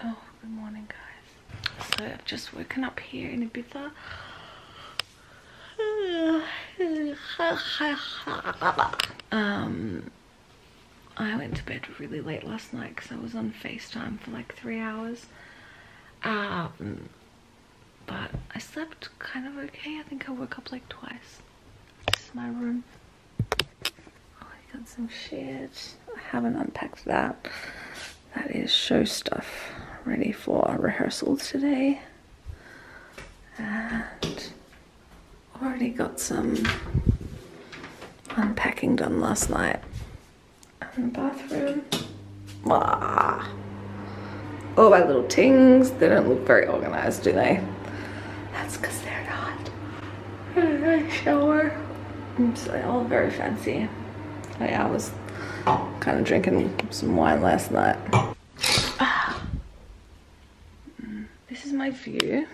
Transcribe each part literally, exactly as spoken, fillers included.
Oh, good morning guys. So I've just woken up here in Ibiza. Um, I went to bed really late last night because I was on FaceTime for like three hours. Um, but I slept kind of okay. I think I woke up like twice. This is my room. Got some shit. I haven't unpacked that. That is show stuff ready for rehearsal today. And already got some unpacking done last night. And the bathroom. Ah. All my little tings. They don't look very organized, do they? That's because they're not. Really shower. So they're all very fancy. Yeah, I was kind of drinking some wine last night. Ah. This is my view.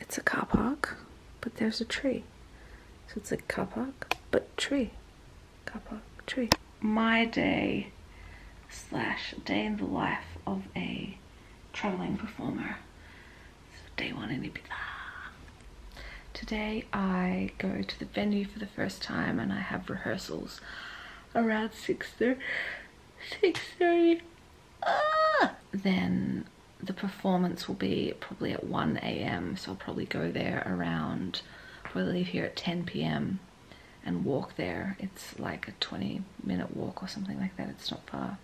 It's a car park, but there's a tree. So it's a car park, but tree. Car park, tree. My day slash day in the life of a traveling performer. So day one in Ibiza. Today I go to the venue for the first time and I have rehearsals around six thirty. Ah! Then the performance will be probably at one A M so I'll probably go there around, probably leave here at ten P M and walk there. It's like a twenty minute walk or something like that, it's not far.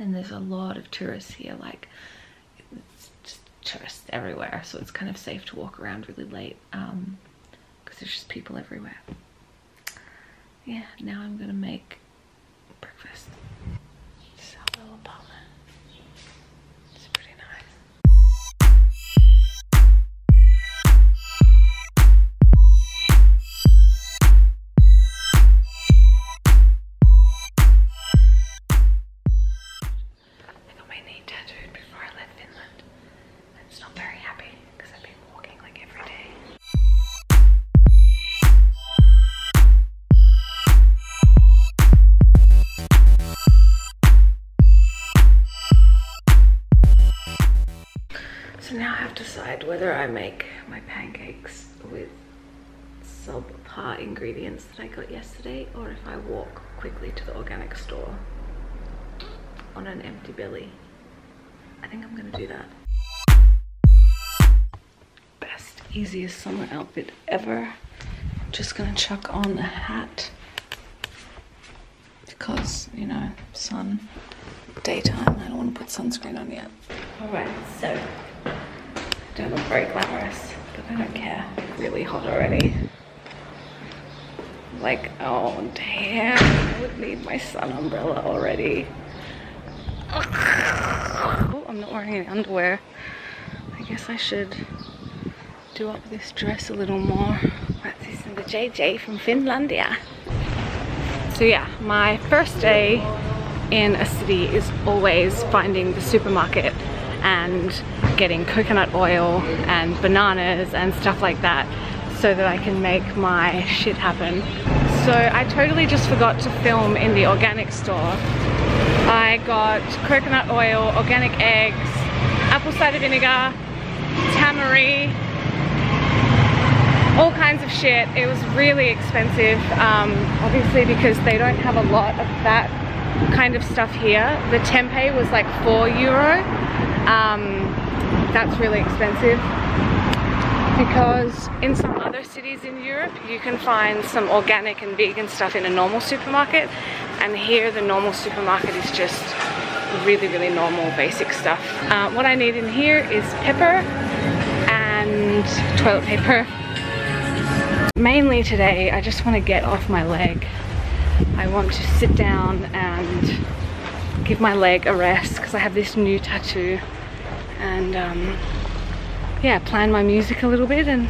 And there's a lot of tourists here, like it's just tourists everywhere, so it's kind of safe to walk around really late um because there's just people everywhere. Yeah, now I'm gonna make breakfast. This is our little apartment. It's pretty nice. I got my knee tattooed before I left Finland. It's not very happy because I've been walking like every day. So now I have to decide whether I make my pancakes with subpar ingredients that I got yesterday or if I walk quickly to the organic store on an empty belly. I think I'm gonna do that. Easiest summer outfit ever. I'm just gonna chuck on a hat because, you know, sun, daytime, I don't want to put sunscreen on yet. Alright, so I don't look very glamorous, but I don't care. It's really hot already. Like, oh damn, I would need my sun umbrella already. Oh, I'm not wearing any underwear. I guess I should do up this dress a little more. Right, this is the J J from Finlandia. So yeah, my first day in a city is always finding the supermarket and getting coconut oil and bananas and stuff like that so that I can make my shit happen. So I totally just forgot to film in the organic store. I got coconut oil, organic eggs, apple cider vinegar, tamari, all kinds of shit. It was really expensive, um, obviously because they don't have a lot of that kind of stuff here. The tempeh was like four euro. Um, that's really expensive because in some other cities in Europe you can find some organic and vegan stuff in a normal supermarket, and here the normal supermarket is just really, really normal basic stuff. Uh, what I need in here is pepper and toilet paper. Mainly today, I just want to get off my leg. I want to sit down and give my leg a rest because I have this new tattoo, and um, yeah, plan my music a little bit and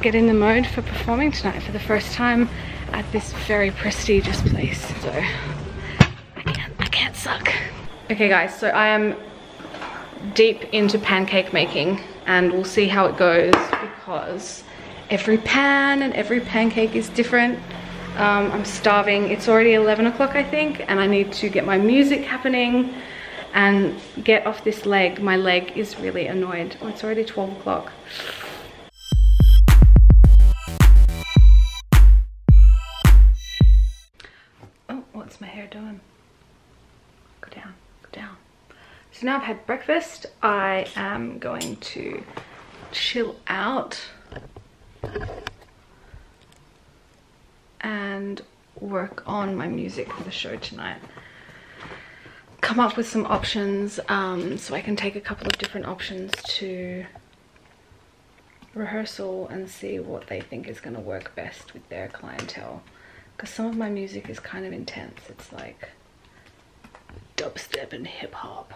get in the mode for performing tonight for the first time at this very prestigious place. So I can't, I can't suck. Okay guys, so I am deep into pancake making and we'll see how it goes because every pan and every pancake is different. Um, I'm starving. It's already eleven o'clock I think, and I need to get my music happening and get off this leg. My leg is really annoyed. Oh, it's already twelve o'clock. Oh, what's my hair doing? Go down, go down. So now I've had breakfast. I am going to chill out and work on my music for the show tonight. Come up with some options, um, so I can take a couple of different options to rehearsal and see what they think is going to work best with their clientele, because some of my music is kind of intense. It's like dubstep and hip-hop.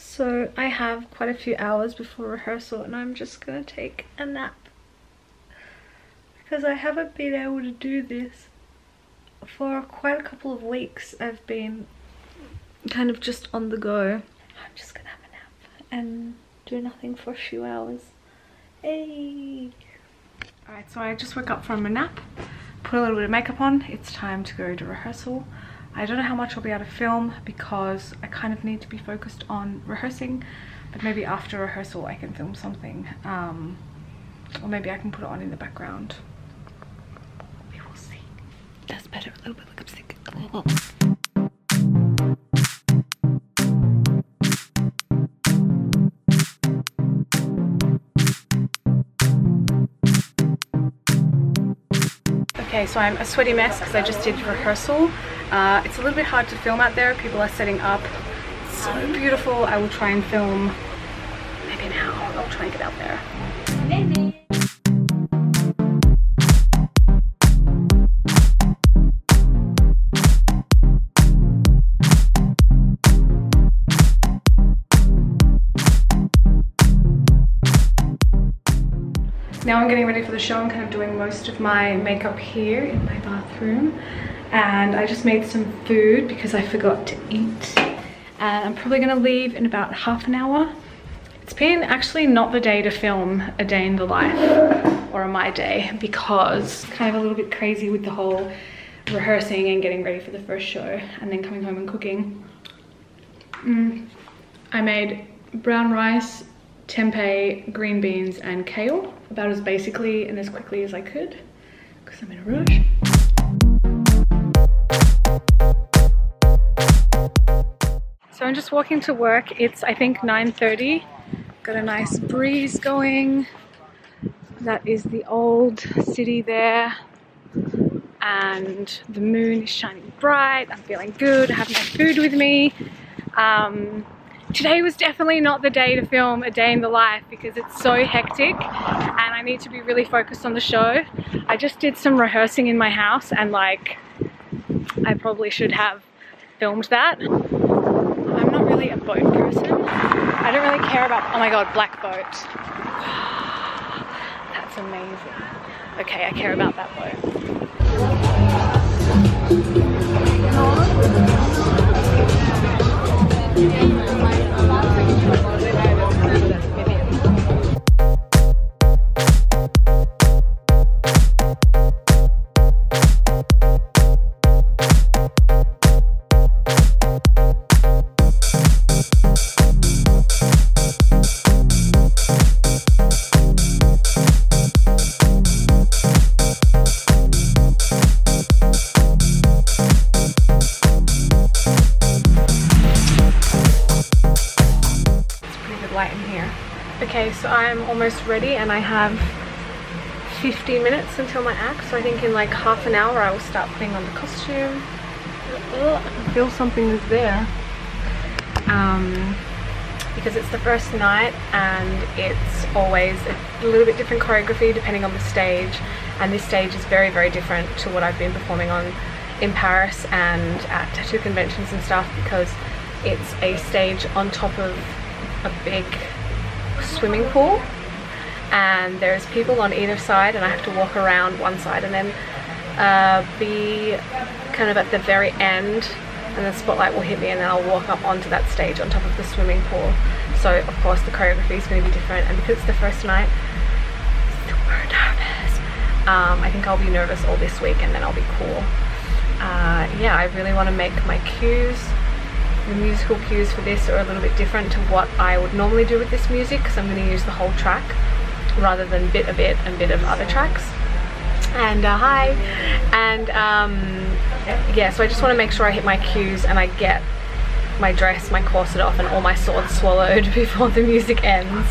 So I have quite a few hours before rehearsal and I'm just gonna take a nap, because I haven't been able to do this for quite a couple of weeks. I've been kind of just on the go. I'm just gonna have a nap and do nothing for a few hours. Hey! Alright, so I just woke up from a nap, put a little bit of makeup on. It's time to go to rehearsal. I don't know how much I'll be able to film because I kind of need to be focused on rehearsing, but maybe after rehearsal I can film something, um, or maybe I can put it on in the background. We will see. That's better, a little bit like I'm sick. Oh. Okay, so I'm a sweaty mess because I just did rehearsal. Uh, it's a little bit hard to film out there. People are setting up. It's so beautiful. I will try and film maybe an hour. I'll try and get out there. Maybe. Now I'm getting ready for the show. I'm kind of doing most of my makeup here in my bathroom. And I just made some food because I forgot to eat, and I'm probably gonna leave in about half an hour. It's been actually not the day to film a day in the life or my day, because kind of a little bit crazy with the whole rehearsing and getting ready for the first show and then coming home and cooking. mm. I made brown rice, tempeh, green beans and kale, about as basically and as quickly as I could because I'm in a rush. So I'm just walking to work. It's, I think, nine thirty. Got a nice breeze going. That is the old city there. And the moon is shining bright. I'm feeling good. I have my food with me. Um, today was definitely not the day to film a day in the life because it's so hectic and I need to be really focused on the show. I just did some rehearsing in my house and, like, I probably should have filmed that. I'm not really a boat person. I don't really care about, oh my god, black boat. That's amazing. Okay, I care about that boat. So I'm almost ready and I have fifty minutes until my act, so I think in like half an hour I will start putting on the costume. I feel something is there, um, because it's the first night and it's always a little bit different choreography depending on the stage, and this stage is very very different to what I've been performing on in Paris and at tattoo conventions and stuff, because it's a stage on top of a big swimming pool and there's people on either side and I have to walk around one side and then uh, be kind of at the very end and the spotlight will hit me and then I'll walk up onto that stage on top of the swimming pool. so of course the choreography is going to be different, and because it's the first night, super nervous. um I think I'll be nervous all this week and then I'll be cool. Uh yeah, I really want to make my cues, the musical cues for this, are a little bit different to what I would normally do with this music, because I'm going to use the whole track rather than bit of it and bit of other tracks. And uh, hi and um yeah, so I just want to make sure I hit my cues and I get my dress, my corset off, and all my swords swallowed before the music ends.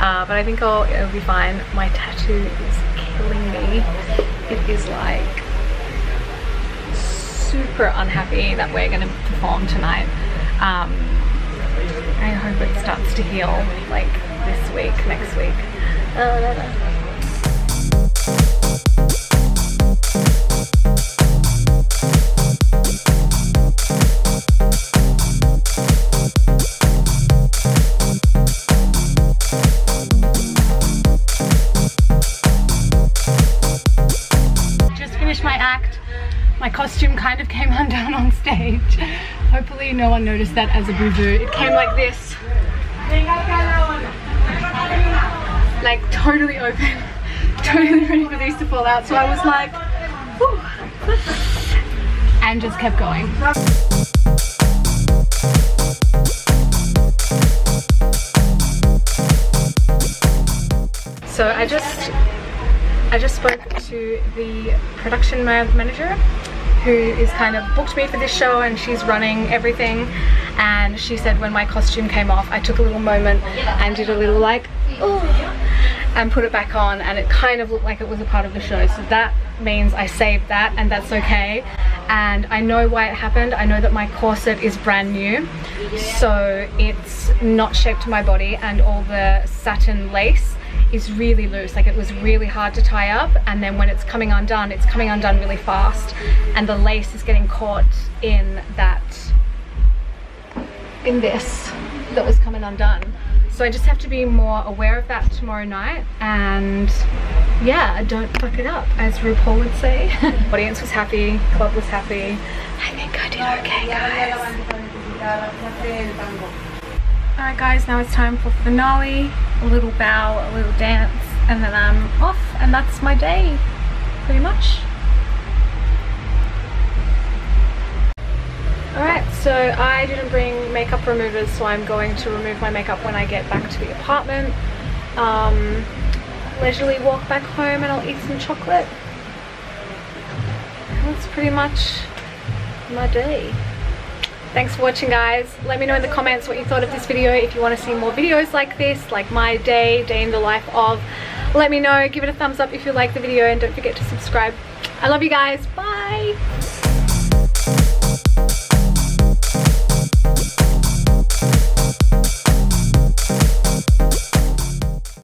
Uh, but I think I'll, it'll be fine. My tattoo is killing me. It is like super unhappy that we're going to perform tonight. Um, I hope it starts to heal like this week, next week. Oh, no, no. My costume kind of came undone on stage. Hopefully no one noticed that as a boo-boo. It came like this. Like totally open. Totally ready for these to fall out. So I was like, whew. And just kept going. So I just, I just spoke to the production manager, who is kind of booked me for this show, and she's running everything. And she said when my costume came off, I took a little moment and did a little like, ooh, and put it back on, and it kind of looked like it was a part of the show. So that means I saved that, and that's okay. And I know why it happened. I know that my corset is brand new, so it's not shaped to my body, and all the satin lace is really loose. Like, it was really hard to tie up, and then when it's coming undone, it's coming undone really fast, and the lace is getting caught in that, in this that was coming undone. So I just have to be more aware of that tomorrow night, and yeah, don't fuck it up, as RuPaul would say. Audience was happy, club was happy. I think I did okay, guys. Alright guys, now it's time for finale, a little bow, a little dance, and then I'm off, and that's my day, pretty much. Alright, so I didn't bring makeup removers, so I'm going to remove my makeup when I get back to the apartment. Um, leisurely walk back home, and I'll eat some chocolate. That's pretty much my day. Thanks for watching, guys. Let me know in the comments what you thought of this video. If you want to see more videos like this, like my day, day in the life of, let me know. Give it a thumbs up if you like the video, and don't forget to subscribe. I love you guys. Bye.